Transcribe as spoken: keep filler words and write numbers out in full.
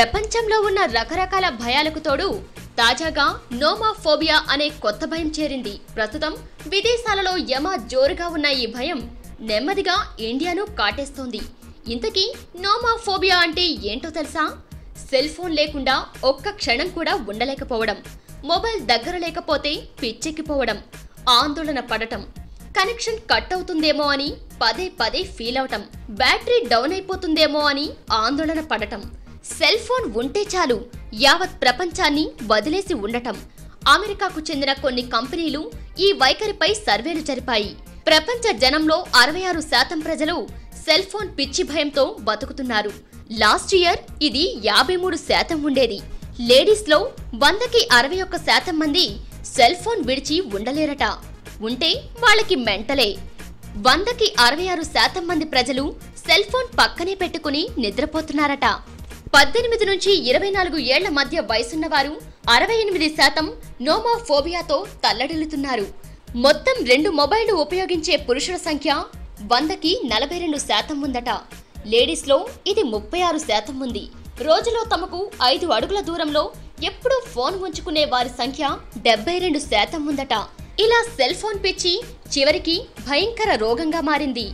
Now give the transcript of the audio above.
ప్రపంచంలో ఉన్న రకరకాల భయాలకు తోడు తాజాగా నోమోఫోబియా అనే కొత్త భయం చేరింది. ప్రస్తుతం విదేశాలలో యమ జోరుగా ఉన్న ఈ భయం నెమ్మదిగా ఇండియాను కాటేస్తోంది. ఇంతకీ నోమోఫోబియా అంటే ఏంటో తెలుసా? సెల్ ఫోన్ లేకుండా ఒక్క క్షణం కూడా ఉండలేకపోవడం, మొబైల్ దగ్గర లేకపోతే పిచ్చెక్కిపోవడం, ఆందోళన పడటం, కనెక్షన్ కట్ అవుతుందేమో అని పదే పదే ఫీల్ అవటం, బ్యాటరీ డౌన్ అయిపోతుందేమో అని ఆందోళన పడటం, సెల్ ఫోన్ ఉంటే చాలు యావత్ ప్రపంచాన్ని వదిలేసి ఉండటం. అమెరికాకు చెందిన కొన్ని కంపెనీలు ఈ వైఖరిపై సర్వేలు జరిపాయి. ప్రపంచ జనంలో అరవై ఆరు శాతం ప్రజలు సెల్ ఫోన్ పిచ్చి భయంతో బతుకుతున్నారు. లాస్ట్ ఇయర్ ఇది యాభై మూడు శాతం ఉండేది. లేడీస్లో వందకి అరవై ఒక్క శాతం మంది సెల్ ఫోన్ విడిచి ఉండలేరట. ఉంటే వాళ్ళకి మెంటలే. వందకి అరవై ఆరు శాతం మంది ప్రజలు సెల్ ఫోన్ పక్కనే పెట్టుకుని నిద్రపోతున్నారట. పద్దెనిమిది నుంచి ఇరవై నాలుగు ఏళ్ల మధ్య వయసున్న వారు అరవై ఎనిమిది శాతం నోమోఫోబియాతో తల్లడిల్లుతున్నారు. మొత్తం రెండు మొబైళ్లు ఉపయోగించే పురుషుల సంఖ్య వందకి నలభై రెండు శాతం ఉందట. లేడీస్లో ఇది ముప్పై ఆరు శాతం ఉంది. రోజులో తమకు ఐదు అడుగుల దూరంలో ఎప్పుడూ ఫోన్ ఉంచుకునే వారి సంఖ్య డెబ్బై రెండు శాతం ఉందట. ఇలా సెల్ ఫోన్ పిచ్చి చివరికి భయంకర రోగంగా మారింది.